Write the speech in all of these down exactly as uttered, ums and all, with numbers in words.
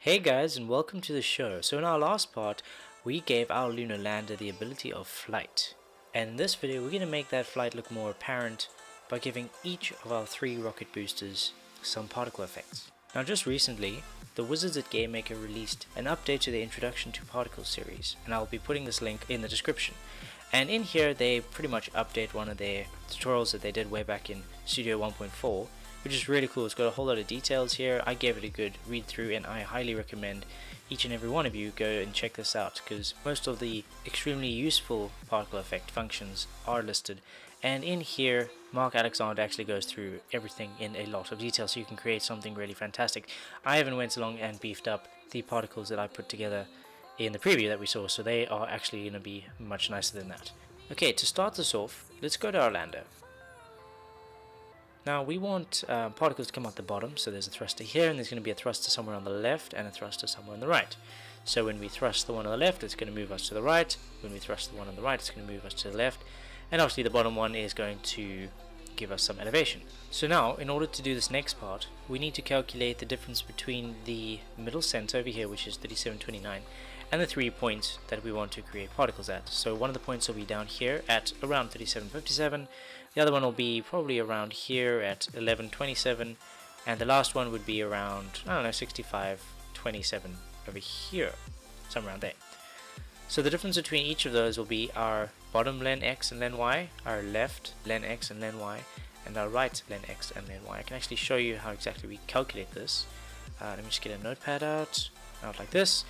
Hey guys, and welcome to the show. So in our last part, we gave our Lunar Lander the ability of flight. And in this video, we're going to make that flight look more apparent by giving each of our three rocket boosters some particle effects. Now just recently, the wizards at GameMaker released an update to the Introduction to Particles series, and I'll be putting this link in the description. And in here, they pretty much update one of their tutorials that they did way back in Studio one point four, which is really cool. It's got a whole lot of details here. I gave it a good read through and I highly recommend each and every one of you go and check this out, because most of the extremely useful particle effect functions are listed, and in here Mark Alexander actually goes through everything in a lot of detail, so you can create something really fantastic. I even went along and beefed up the particles that I put together in the preview that we saw, so they are actually going to be much nicer than that. Okay, to start this off, let's go to our lander. Now we want uh, particles to come out the bottom, so there's a thruster here, and there's going to be a thruster somewhere on the left and a thruster somewhere on the right. So when we thrust the one on the left, it's going to move us to the right. When we thrust the one on the right, it's going to move us to the left. And obviously the bottom one is going to give us some elevation. So now, in order to do this next part, we need to calculate the difference between the middle center over here, which is thirty-seven twenty-nine, and the three points that we want to create particles at. So one of the points will be down here at around thirty-seven fifty-seven, the other one will be probably around here at eleven twenty-seven, and the last one would be around, I don't know, sixty-five twenty-seven over here, somewhere around there. So the difference between each of those will be our bottom len x and len y, our left len x and len y, and our right len x and len y. I can actually show you how exactly we calculate this. Uh, let me just get a notepad out, out like this.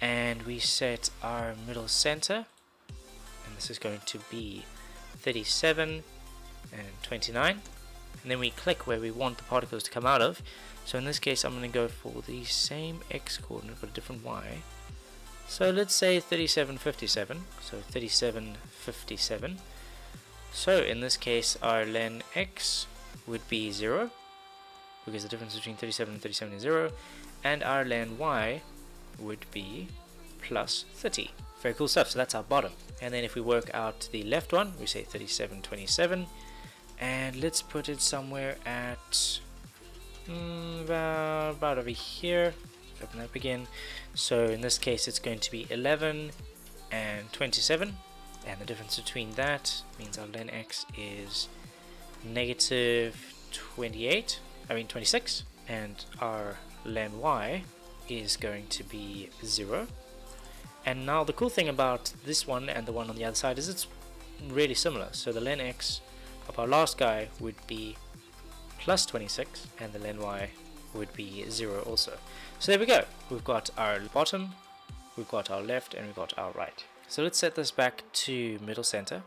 And we set our middle center, and this is going to be thirty-seven and twenty-nine, and then we click where we want the particles to come out of. So in this case, I'm going to go for the same x coordinate but a different y, so let's say thirty-seven fifty-seven. So thirty-seven fifty-seven, so in this case our len x would be zero, because the difference between thirty-seven and thirty-seven is zero, and our len y would be plus thirty. Very cool stuff. So that's our bottom, and then if we work out the left one, we say thirty-seven twenty-seven, and let's put it somewhere at mm, about, about over here. Open that up again. So in this case it's going to be eleven and twenty-seven, and the difference between that means our len x is negative twenty-eight I mean twenty-six, and our len y is going to be zero. And now the cool thing about this one and the one on the other side is it's really similar. So the len x of our last guy would be plus twenty-six, and the len y would be zero also. So there we go, we've got our bottom, we've got our left, and we've got our right. So let's set this back to middle center.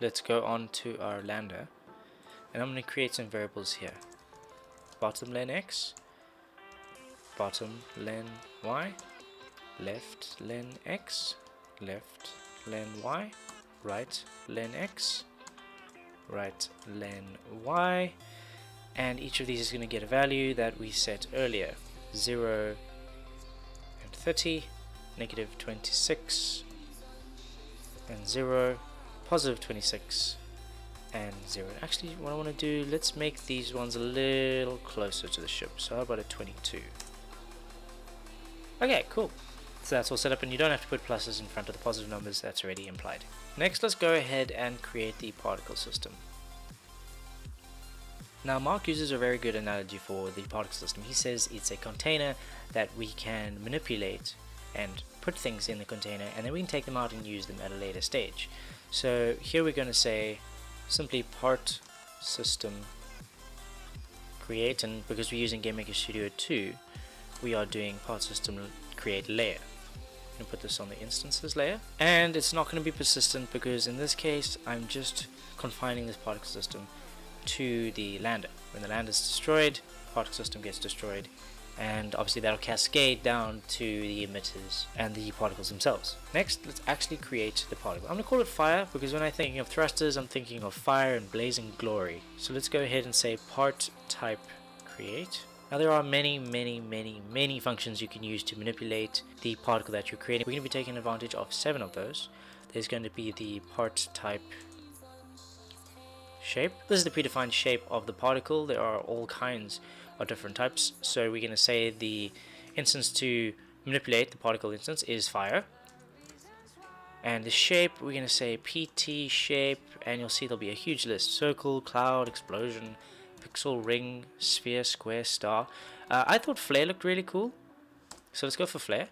Let's go on to our lander, and I'm going to create some variables here. Bottom len x, bottom len y, left len x, left len y, right len x, right len y, and each of these is going to get a value that we set earlier, zero and thirty, negative twenty-six and zero, positive twenty-six and zero. Actually, what I want to do, let's make these ones a little closer to the ship, so how about a twenty-two? Okay, cool. So that's all set up, and you don't have to put pluses in front of the positive numbers, that's already implied. Next, let's go ahead and create the particle system. Now, Mark uses a very good analogy for the particle system. He says it's a container that we can manipulate and put things in the container, and then we can take them out and use them at a later stage. So here we're going to say simply part system create, and because we're using GameMaker Studio two, we are doing part system create layer. I'm going to put this on the instances layer, and it's not going to be persistent because in this case I'm just confining this particle system to the lander. When the lander is destroyed, particle system gets destroyed, and obviously that'll cascade down to the emitters and the particles themselves. Next, let's actually create the particle. I'm going to call it fire because when I'm thinking of thrusters, I'm thinking of fire and blazing glory. So let's go ahead and say part type create. Now there are many, many, many, many functions you can use to manipulate the particle that you're creating. We're going to be taking advantage of seven of those. There's going to be the part type shape. This is the predefined shape of the particle. There are all kinds of different types. So we're going to say the instance to manipulate, the particle instance, is fire. And the shape, we're going to say P T shape, and you'll see there'll be a huge list: circle, cloud, explosion, pixel, ring, sphere, square, star. Uh, I thought flare looked really cool, so let's go for flare.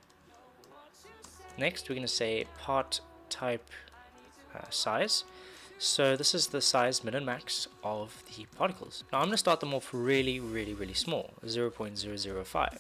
Next, we're going to say part type uh, size. So this is the size min and max of the particles. Now I'm going to start them off really, really, really small, zero point zero zero five.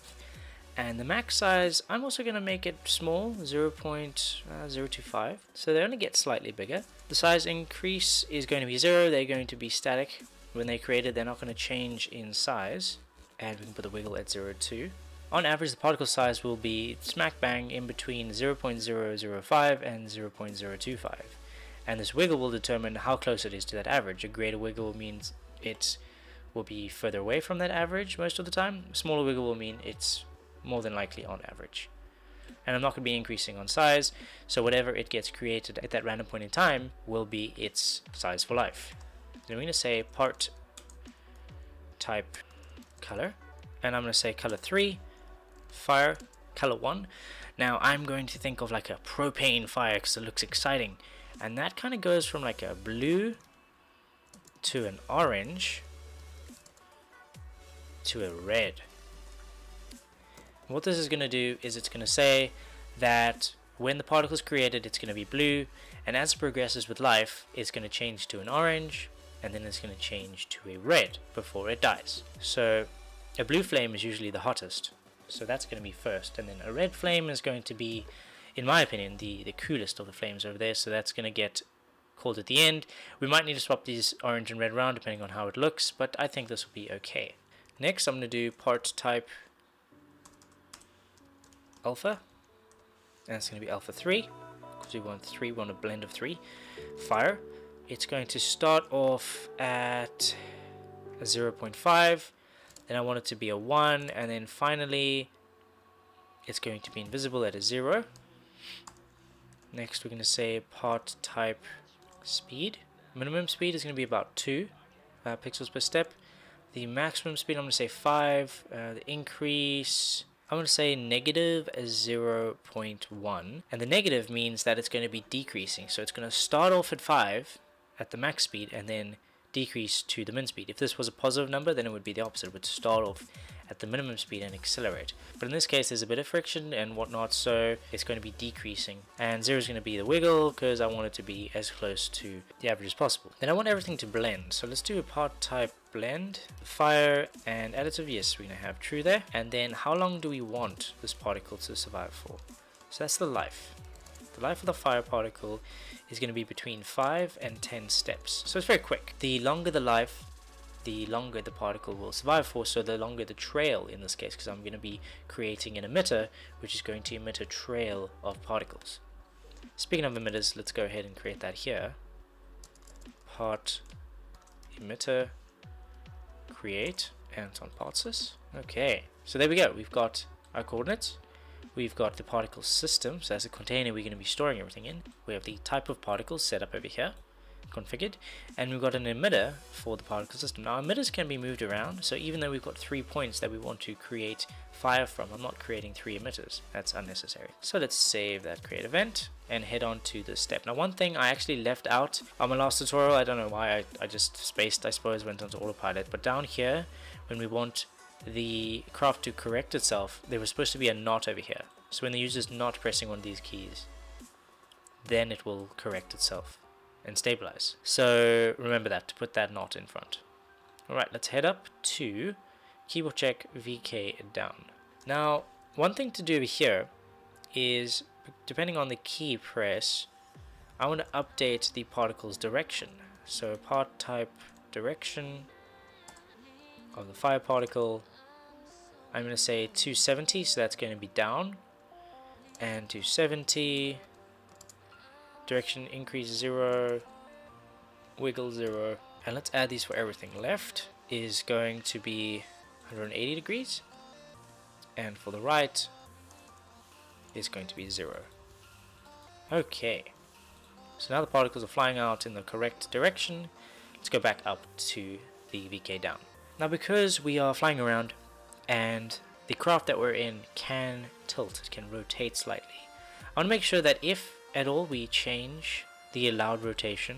And the max size, I'm also going to make it small, zero point zero two five. So they only get slightly bigger. The size increase is going to be zero. They're going to be static. When they're created, they're not going to change in size. And we can put the wiggle at zero point two. On average, the particle size will be smack bang in between zero point zero zero five and zero point zero two five. And this wiggle will determine how close it is to that average. A greater wiggle means it will be further away from that average most of the time. A smaller wiggle will mean it's more than likely on average. And I'm not going to be increasing on size, so whatever it gets created at that random point in time will be its size for life. Then we're going to say part type color, and I'm going to say color three, fire, color one. Now I'm going to think of like a propane fire because it looks exciting, and that kind of goes from like a blue to an orange to a red. What this is going to do is it's going to say that when the particle is created, it's going to be blue, and as it progresses with life, it's going to change to an orange, and then it's going to change to a red before it dies. So a blue flame is usually the hottest, so that's going to be first, and then a red flame is going to be, in my opinion, the, the coolest of the flames over there, so that's going to get called at the end. We might need to swap these orange and red around depending on how it looks, but I think this will be okay. Next, I'm going to do part type alpha, and it's going to be alpha three, because we want three, we want a blend of three, fire. It's going to start off at a zero point five, then I want it to be a one, and then finally it's going to be invisible at a zero. Next, we're going to say part type speed. Minimum speed is going to be about two uh, pixels per step. The maximum speed, I'm going to say five. Uh, the increase, I'm going to say negative zero point one. And the negative means that it's going to be decreasing. So it's going to start off at five at the max speed and then decrease to the min speed. If this was a positive number, then it would be the opposite. It would start off at the minimum speed and accelerate. But in this case, there's a bit of friction and whatnot, so it's going to be decreasing. And zero is going to be the wiggle because I want it to be as close to the average as possible. Then I want everything to blend. So let's do a part type blend, fire, and additive. Yes, we're going to have true there. And then how long do we want this particle to survive for? So that's the life. The life of the fire particle is going to be between five and ten steps. So it's very quick. The longer the life, the longer the particle will survive for, so the longer the trail in this case, because I'm going to be creating an emitter, which is going to emit a trail of particles. Speaking of emitters, let's go ahead and create that here. Part emitter, create, and it's on PartSys. Okay, so there we go. We've got our coordinates. We've got the particle system, so as a container we're going to be storing everything in. We have the type of particle set up over here, configured, and we've got an emitter for the particle system. Now emitters can be moved around, so even though we've got three points that we want to create fire from, I'm not creating three emitters, that's unnecessary. So let's save that create event and head on to this step. Now one thing I actually left out on my last tutorial, I don't know why, I, I just spaced, I suppose, went onto autopilot, but down here when we want the craft to correct itself, there was supposed to be a not over here. So when the user's not pressing one of these keys, then it will correct itself and stabilize. So remember that, to put that not in front. Alright, let's head up to keyboard check V K down. Now, one thing to do over here is, depending on the key press, I want to update the particle's direction. So part type direction of the fire particle, I'm going to say two seventy, so that's going to be down, and two seventy, direction increase zero, wiggle zero, and let's add these for everything. Left is going to be one hundred eighty degrees, and for the right is going to be zero. Okay, so now the particles are flying out in the correct direction. Let's go back up to the V K down. Now because we are flying around and the craft that we're in can tilt, it can rotate slightly. I want to make sure that if at all we change the allowed rotation,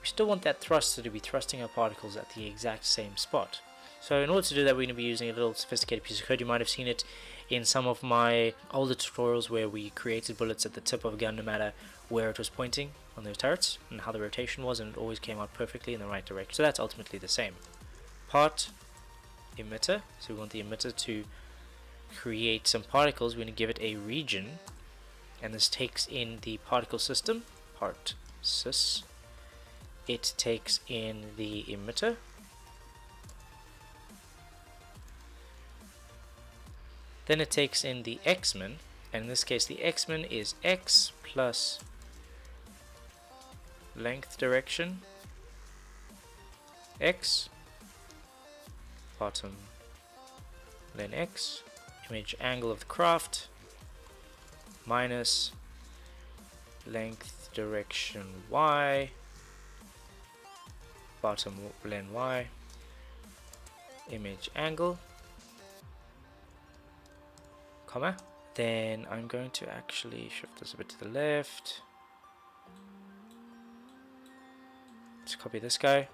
we still want that thruster to be thrusting our particles at the exact same spot. So in order to do that, we're going to be using a little sophisticated piece of code. You might have seen it in some of my older tutorials where we created bullets at the tip of a gun no matter where it was pointing on those turrets and how the rotation was, and it always came out perfectly in the right direction. So that's ultimately the same. Part emitter, so we want the emitter to create some particles. We're going to give it a region, and this takes in the particle system, PartSys. It takes in the emitter, then it takes in the X-Men, and in this case the X-Men is X plus length direction X, bottom then X, image angle of the craft minus length direction Y, bottom len Y, image angle, comma. Then I'm going to actually shift this a bit to the left. Let's copy this guy.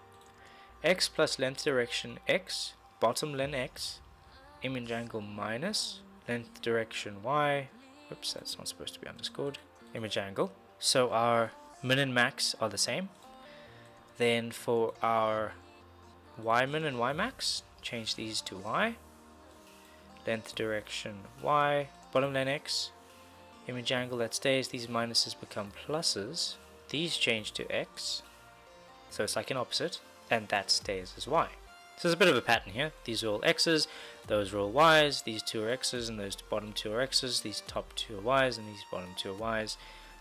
X plus length direction X, bottom len X, image angle minus length direction Y. Oops, that's not supposed to be underscored. Image angle. So our min and max are the same. Then for our Y min and Y max, change these to Y. Length direction Y, bottom len X, image angle that stays. These minuses become pluses. These change to X, so it's like an opposite, and that stays as Y. So there's a bit of a pattern here. These are all X's, those are all Y's, these two are X's, and those bottom two are X's, these top two are Y's, and these bottom two are Y's,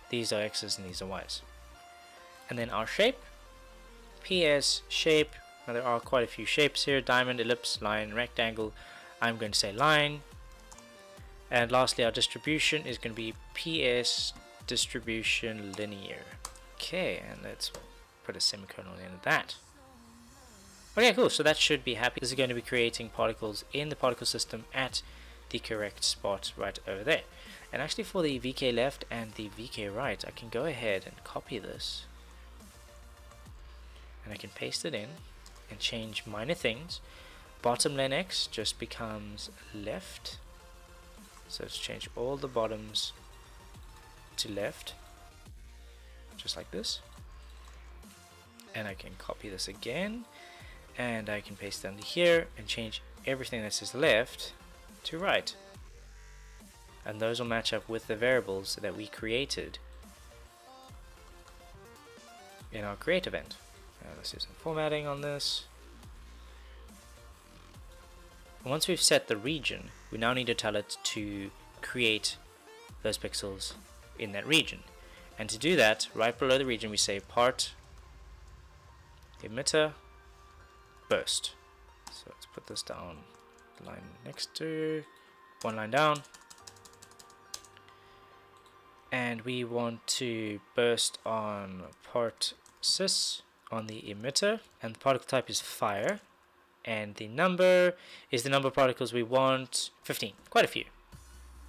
these are X's, and these are Y's. And then our shape, P S shape. Now there are quite a few shapes here: diamond, ellipse, line, rectangle. I'm going to say line. And lastly, our distribution is going to be P S distribution linear. Okay, and let's put a semicolon in that. Okay, cool. So that should be happy. This is going to be creating particles in the particle system at the correct spot right over there. And actually, for the V K left and the V K right, I can go ahead and copy this, and I can paste it in and change minor things. Bottom len X just becomes left, so let's change all the bottoms to left, just like this. And I can copy this again, and I can paste it under here and change everything that says left to right, and those will match up with the variables that we created in our create event. Now let's do some formatting on this. Once we've set the region, we now need to tell it to create those pixels in that region. And to do that, right below the region we say part emitter burst. So let's put this down, the line next to, one line down. And we want to burst on part sys on the emitter, and the particle type is fire. And the number is the number of particles we want, fifteen, quite a few.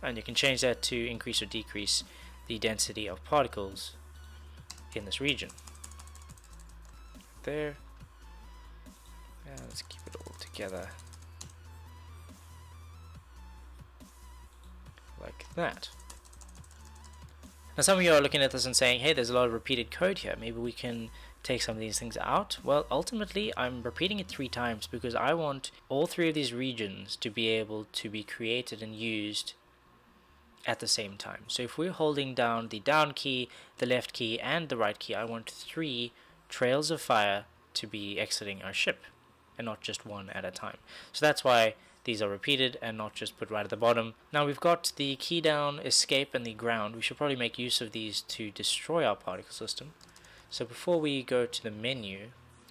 And you can change that to increase or decrease the density of particles in this region. There. And let's keep it all together. Like that. Now some of you are looking at this and saying, hey, there's a lot of repeated code here. Maybe we can take some of these things out. Well, ultimately I'm repeating it three times because I want all three of these regions to be able to be created and used at the same time. So if we're holding down the down key, the left key, and the right key, I want three trails of fire to be exiting our ship and not just one at a time. So that's why these are repeated and not just put right at the bottom. Now we've got the key down, escape, and the ground. We should probably make use of these to destroy our particle system. So before we go to the menu,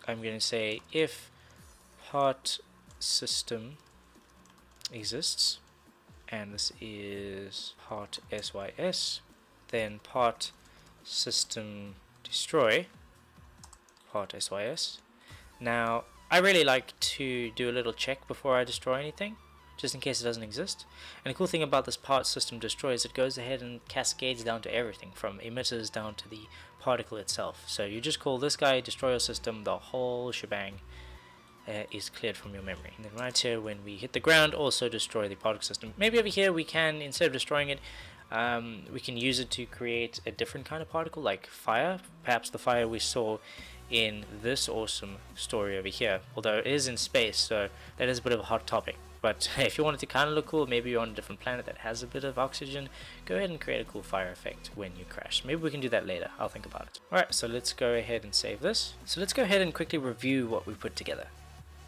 I'm going to say if part system exists, and this is part sys, then part system destroy part sys. Now I really like to do a little check before I destroy anything, just in case it doesn't exist. And the cool thing about this part system destroy is it goes ahead and cascades down to everything, from emitters down to the particle itself. So you just call this guy destroyer system, the whole shebang uh, is cleared from your memory. And then right here when we hit the ground, also destroy the particle system. Maybe over here we can, instead of destroying it, um, we can use it to create a different kind of particle, like fire, perhaps the fire we saw in this awesome story over here, although it is in space, so that is a bit of a hot topic. But if you want it to kind of look cool, maybe you're on a different planet that has a bit of oxygen, go ahead and create a cool fire effect when you crash. Maybe we can do that later, I'll think about it. Alright, so let's go ahead and save this. So let's go ahead and quickly review what we put together.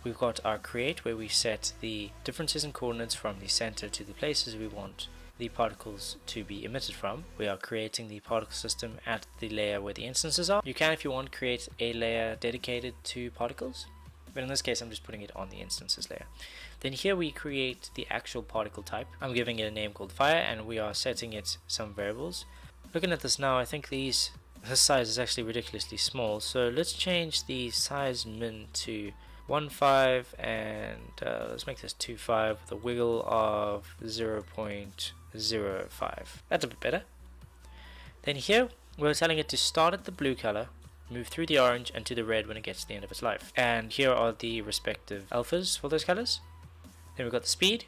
We've got our create, where we set the differences in coordinates from the center to the places we want the particles to be emitted from. We are creating the particle system at the layer where the instances are. You can, if you want, create a layer dedicated to particles, but in this case I'm just putting it on the instances layer. Then here we create the actual particle type. I'm giving it a name called fire, and we are setting it some variables. Looking at this now, I think these this size is actually ridiculously small, so let's change the size min to one point five, and uh, let's make this two point five with a wiggle of zero point zero five. That's a bit better. Then here we're telling it to start at the blue color, move through the orange and to the red when it gets to the end of its life. And here are the respective alphas for those colors. Then we've got the speed,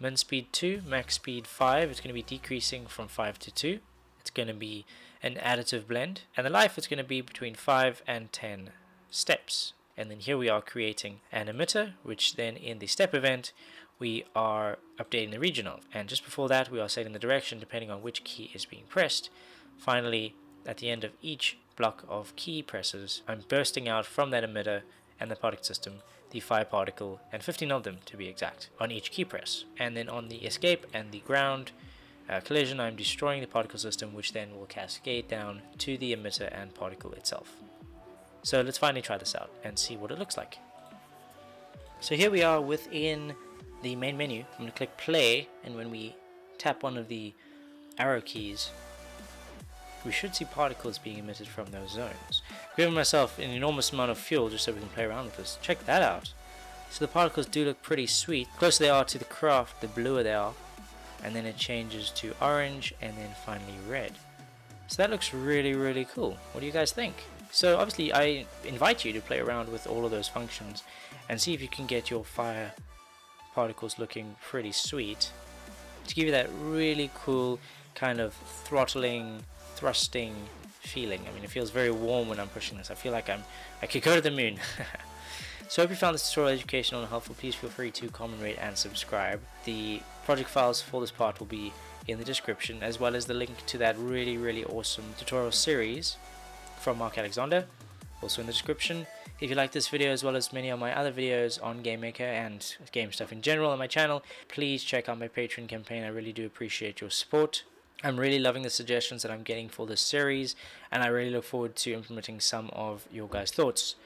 min speed two, max speed five. It's going to be decreasing from five to two. It's going to be an additive blend. And the life is going to be between five and ten steps. And then here we are creating an emitter, which then in the step event we are updating the region of. And just before that we are setting the direction depending on which key is being pressed. Finally, at the end of each block of key presses, I'm bursting out from that emitter and the particle system the fire particle, and fifteen of them to be exact, on each key press. And then on the escape and the ground uh, collision, I'm destroying the particle system, which then will cascade down to the emitter and particle itself. So let's finally try this out and see what it looks like. So here we are within the main menu. I'm going to click play, and when we tap one of the arrow keys, we should see particles being emitted from those zones. I've given myself an enormous amount of fuel just so we can play around with this. Check that out. So the particles do look pretty sweet. The closer they are to the craft, the bluer they are. And then it changes to orange and then finally red. So that looks really, really cool. What do you guys think? So obviously I invite you to play around with all of those functions and see if you can get your fire particles looking pretty sweet to give you that really cool kind of throttling, thrusting feeling. I mean, it feels very warm when I'm pushing this. I feel like I'm I could go to the moon. So I hope you found this tutorial educational and helpful. Please feel free to comment, rate and subscribe. The project files for this part will be in the description, as well as the link to that really really awesome tutorial series from Mark Alexander, also in the description. If you like this video, as well as many of my other videos on GameMaker and game stuff in general on my channel, please check out my Patreon campaign. I really do appreciate your support. I'm really loving the suggestions that I'm getting for this series, and I really look forward to implementing some of your guys' thoughts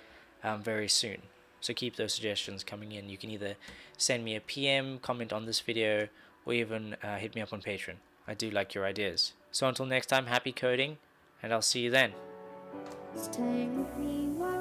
um, very soon. So keep those suggestions coming in. You can either send me a P M, comment on this video, or even uh, hit me up on Patreon. I do like your ideas. So until next time, happy coding, and I'll see you then. Stay with me.